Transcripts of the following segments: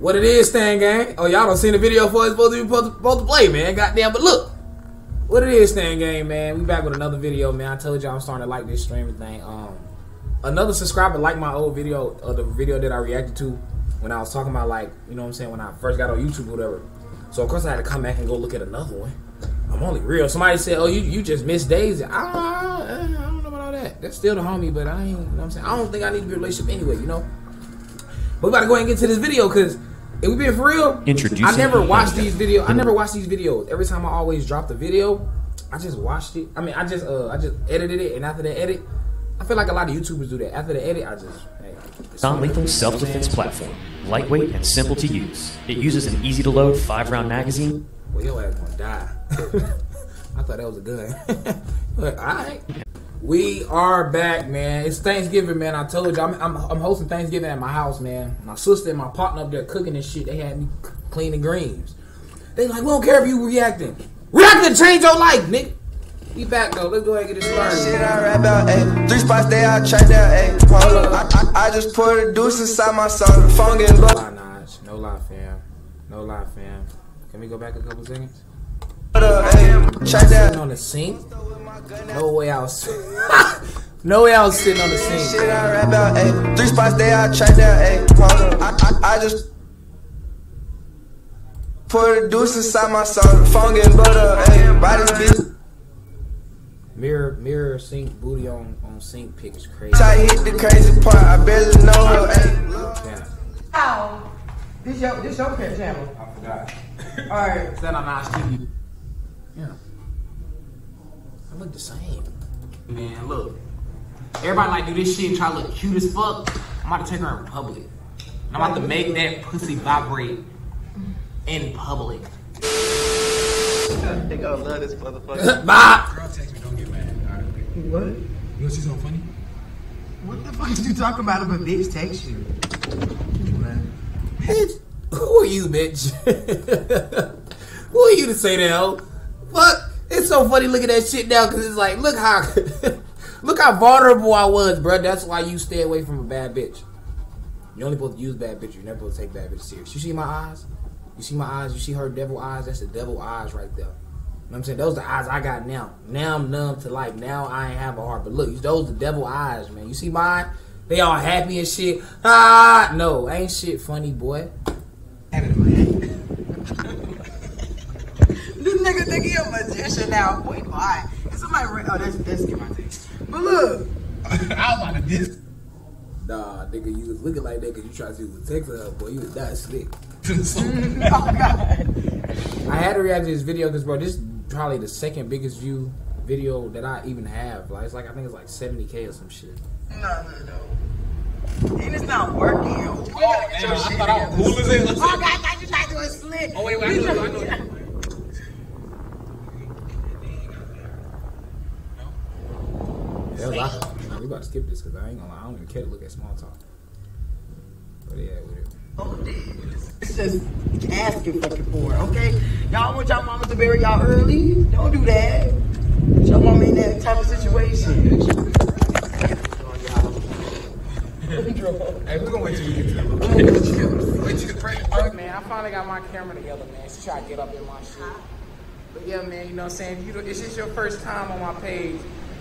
What it is, Stan Gang? Oh, y'all don't seen the video for us supposed to play, man. Goddamn, but look. What it is, Stan Gang, man. We back with another video, man. I told y'all I'm starting to like this streaming thing. Another subscriber liked my old video, or the video that I reacted to when I was talking about, like, you know what I'm saying, when I first got on YouTube or whatever. So, of course, I had to come back and go look at another one. I'm only real. Somebody said, oh, you just missed Daisy. I don't know about all that. That's still the homie, but I ain't, you know what I'm saying? I don't think I need to be in a relationship anyway, you know? But we about to go ahead and get to this video, because if we being for real, I never watched these videos. I never watched these videos. Every time I always dropped the video, I just watched it. I mean, I just edited it, and after that edit, I feel like a lot of YouTubers do that. After the edit, I just... Non-lethal self-defense platform. Lightweight and simple to use. It uses an easy-to-load 5-round magazine. Well, your ass gonna die. I thought that was a gun. But, all right. We are back, man. It's Thanksgiving, man. I told you, I'm hosting Thanksgiving at my house, man. My sister and my partner up there cooking and shit. They had me cleaning greens. They like, we don't care if you reacting. Reacting to change your life, nigga. We back though. Let's go ahead and get it started. Shit, I rap out, ayy. 3 spots, they all track down, ayy. I just poured a deuce inside my soda. Phone getting low. No lie, fam. No lie, fam. Can we go back a couple seconds? Check that. On the sink? No way I was. No way I was sitting on the sink. Shit, I rap out, ayy. 3 spots, they all track down, ayy. I just poured a deuce inside my soda. Phone getting blowed up, ayy. Body bitch. Mirror, sink, booty on sink pic is crazy. I hit the crazy part, I barely know her. Ow! This your pet channel. I forgot. Alright. Standout Nice TV. Yeah. I look the same. Man, look. Everybody like do this shit and try to look cute as fuck. I'm about to take her in public. And I'm about to make that pussy vibrate in public. I think I love this motherfucker. Bye! Girl, text me, don't get mad. Alright, okay. What? You know she's so funny? What the fuck did you talk about if a bitch text you? Bitch, who are you, bitch? Who are you to say that, hoe? Fuck, it's so funny looking at that shit now, because it's like, look how vulnerable I was, bruh. That's why you stay away from a bad bitch. You're only supposed to use bad bitch, you're never supposed to take bad bitch serious. You see my eyes? You see my eyes, you see her devil eyes, that's the devil eyes right there. You know what I'm saying? Those are the eyes I got now. Now I'm numb to life. Now I ain't have a heart. But look, those the devil eyes, man. You see mine? They all happy and shit. Ah, no, ain't shit funny, boy. This nigga think he a magician now. Boy, why? Is somebody oh, that's get my thing. But look. I was out of this. Nah, nigga, you was looking like that because you tried to see what text her, boy. You was that slick. Oh, God. I had to react to this video because, bro, this is probably the second biggest view video that I even have. Like, it's like I think it's like 70K or some shit. No. And it's not working. Oh, damn, I thought I was cool as it. Oh, God, I thought you tried to do a slick. Oh, wait, I know. We about to skip this because I ain't gonna lie, I don't even care to look at small talk. Where they at with it? Oh, damn. It's just asking fucking for it, okay? Y'all want y'all mama to bury y'all early? Don't do that. Y'all mama in that type of situation. Hey, we're gonna wait till you get to that little wait till the pray. Look, man, I finally got my camera together, man. She tried to get up in my shit. But yeah, man, you know what I'm saying? If it's just your first time on my page,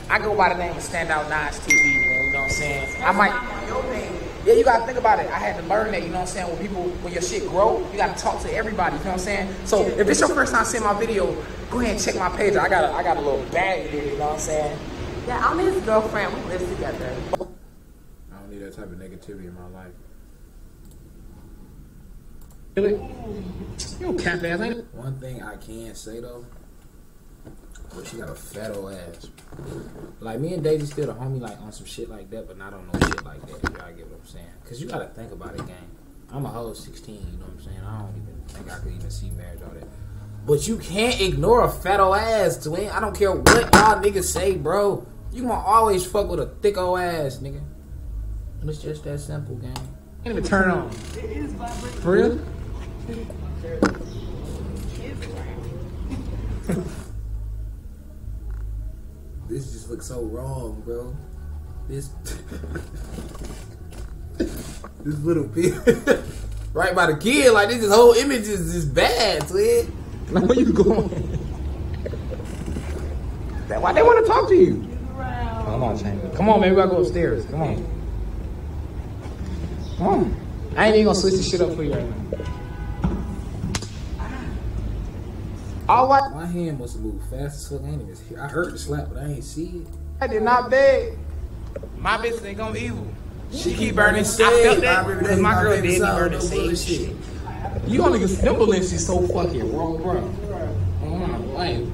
I go by the name of Standout Nice TV, man, you know what I'm saying? I might, yeah, you gotta think about it. I had to learn that, you know what I'm saying? When people, when your shit grow, you gotta talk to everybody, you know what I'm saying? So if it's your first time seeing my video, go ahead and check my page. I got a little bag here, you know what I'm saying? Yeah, I'm his girlfriend. We live together. I don't need that type of negativity in my life. Really? You don't cap ass, ain't it? One thing I can say though. Boy, she got a fat old ass. Like, me and Daisy still the homie, like, on some shit like that, but not on no shit like that. Y'all get what I'm saying? Because you got to think about it, gang. I'm a whole 16, you know what I'm saying? I don't even think I could even see marriage, all that. But you can't ignore a fat old ass, twin. I don't care what y'all niggas say, bro. You gonna always fuck with a thick old ass, nigga. And it's just that simple, gang. Can't even turn on. It is vibrating. For real? This just looks so wrong, bro. This little bit. right by the kid. Like, this whole image is just bad, twin. Now, where you going? That's why they want to talk to you. Come on, Chamber. Come on, man. We got to go upstairs. Come on. Come on. I ain't even going to switch this shit up for you right now. All right. My hand must have moved fast as fuck. I ain't even hear. I heard the slap, but I ain't see it. I did not beg. My bitch ain't gonna evil. She keep burning shit. I felt that because my girl did burning shit. You only get simple and she's so fucking wrong, bro. Oh my life.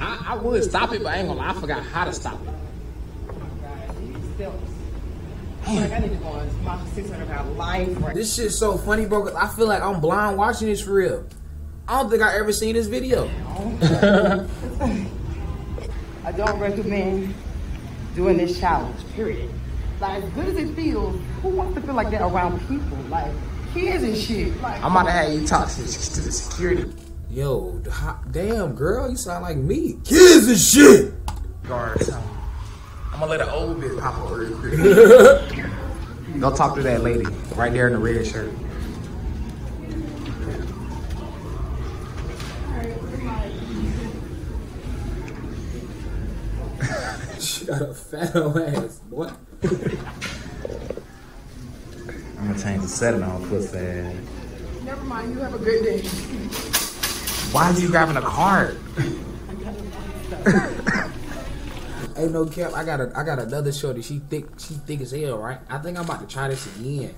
I would stop it, but I ain't gonna lie. I forgot how to stop it. Oh my God, these steps. Like, I need to go on my 600-pound life. Right. This shit's so funny, bro. Cause I feel like I'm blind watching this for real. I don't think I ever seen this video. I don't recommend doing this challenge. Period. Like, as good as it feels, who wants to feel like that around people, like kids and shit? Like, I'm about to have you talk to the security. Yo, damn girl, you sound like me. Kids and shit. Guards. I'm gonna let an old bitch pop up real quick. Don't talk to that lady right there in the red shirt. She got a fat old ass, boy. I'm gonna change the setting on pussy. Never mind, you have a good day. Why are you grabbing a card? Ain't no cap. I got another shorty. She thick as hell, right? I think I'm about to try this again.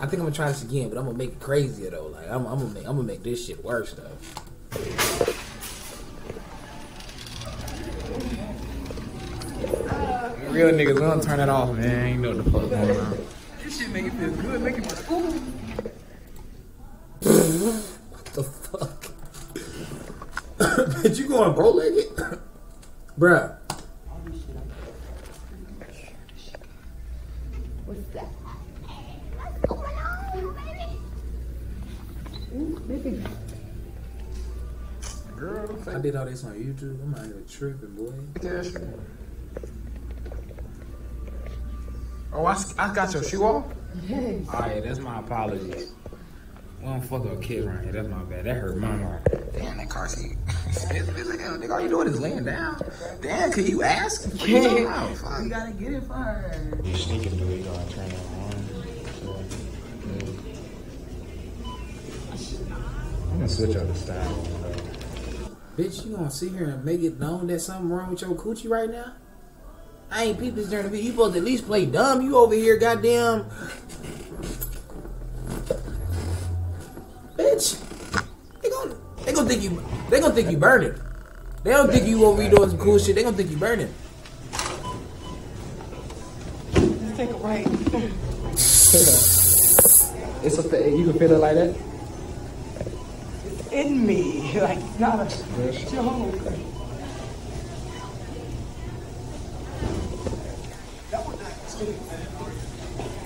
I think I'm gonna try this again, but I'm gonna make it crazier though. Like I'm gonna make this shit worse though. Real niggas, we don't turn it off, man. Ain't know what the fuck going on. This shit make it feel good. Make it feel cool. What the fuck? Did you going bro legged, bruh? What's that? What's going on, baby? Ooh, baby. Girl, I did all this on YouTube. I'm out here tripping, boy. Yes. Oh, I got your shoe off? Yes. All right, that's my apologies. We don't fuck up kids right here. That's my bad. That hurt my heart. Damn, that car seat. Nigga, all you doing is laying down. Damn, can you ask? Yeah. You gotta get it for her. You're sneaking the way you gotta turn it on. I'm gonna switch up the style. Bitch, you gonna sit here and make it known that something wrong with your coochie right now? I ain't peep this during the video. You supposed to at least play dumb. You over here, goddamn. Bitch, they gonna think you burning. They don't think you over here doing some cool shit. They gonna think you burning. Let's take a right. It's a thing. You can feel it like that. It's in me, like it's not a joke.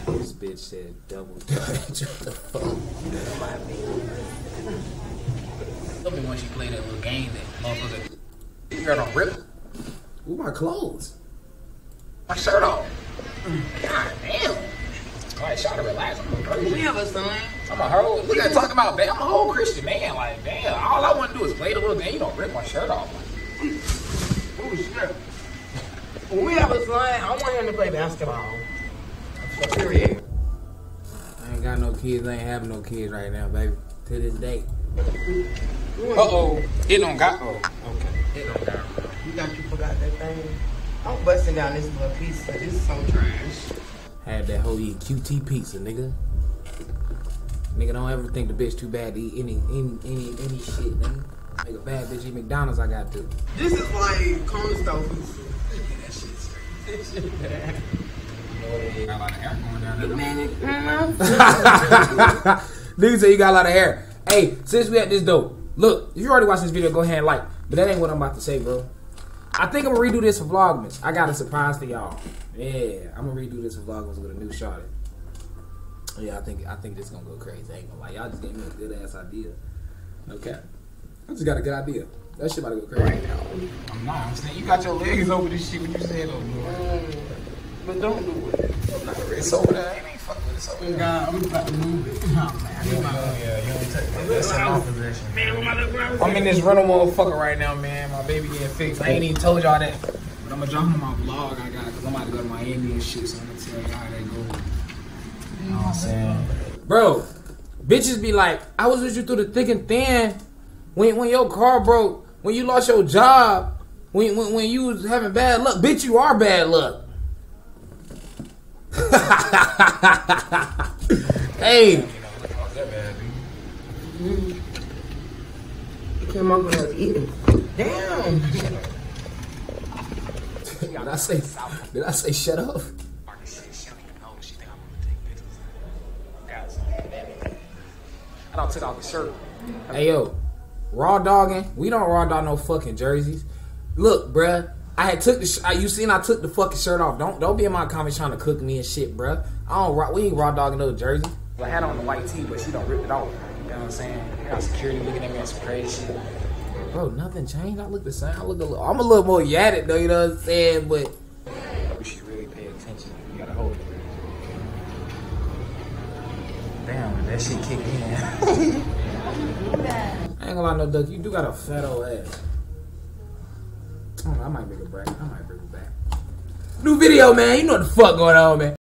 This bitch said double time. What the fuck? Tell me once you play that little game that motherfucker. You got a rip. Ooh, my clothes. My shirt off. God damn. Alright, shot to relax. I'm a Christian. Yeah, son. I'm a whole. Look at talking about that. I'm a whole Christian man. Like, damn. All I want to do is play the little game. You don't rip my shirt off. Like, ooh, shit. When we have a son, I want him to play basketball. Period. I ain't got no kids. I ain't having no kids right now, baby. To this day. Uh-oh. It don't got... Oh, okay. It don't got... You got you forgot that thing. I'm busting down this little pizza. This is so trash. Had that whole eat QT pizza, nigga. Nigga, don't ever think the bitch too bad to eat any shit, nigga. Nigga, bad bitch eat McDonald's, I got to. This is like corner store pizza. Niggas say you got a lot of hair. Hey, since we at this though, look, if you already watched this video, go ahead and like. But that ain't what I'm about to say, bro. I think I'm gonna redo this for Vlogmas. I got a surprise for y'all. Yeah, I'm gonna redo this for Vlogmas with a new shot. Yeah, I think this is gonna go crazy. I ain't gonna lie, y'all just gave me a good ass idea. Okay, I just got a good idea. That shit about to go crazy right now. I'm not. I'm saying you got your legs over this shit when you said over. But don't do it. I'm not ready. It's over there. fuck with us. Oh, God, I'm about to move it. Oh, man. Yeah, I'm in this rental motherfucker right now, man. My baby getting fixed. I ain't even told y'all that. But I'm gonna jump on my vlog I got, because I'm about to go to Miami and shit, so I'm gonna tell you how that go. You know what I'm saying? Bro, bitches be like, I was with you through the thick and thin. When your car broke, when you lost your job, when you was having bad luck. Bitch, you are bad luck. Hey. Came over and was eating. Damn. Did I say shut up? I don't take off the shirt. Hey yo, raw dogging. We don't raw dog no fucking jerseys. Look, bruh. I had took the you seen I took the fucking shirt off. Don't be in my comments trying to cook me and shit, bruh. We ain't raw dogging no jerseys. I had on the white tee, but she don't rip it off. You know what I'm saying? I got security looking at me on some crazy shit. Bro, nothing changed. I look the same. I'm a little more yatted though. You know what I'm saying? But you should really pay attention. You gotta hold it. Damn, that shit kicked in. I ain't gonna lie, no duck. You do got a fat old ass. I might bring it back. New video, man. You know what the fuck going on, man.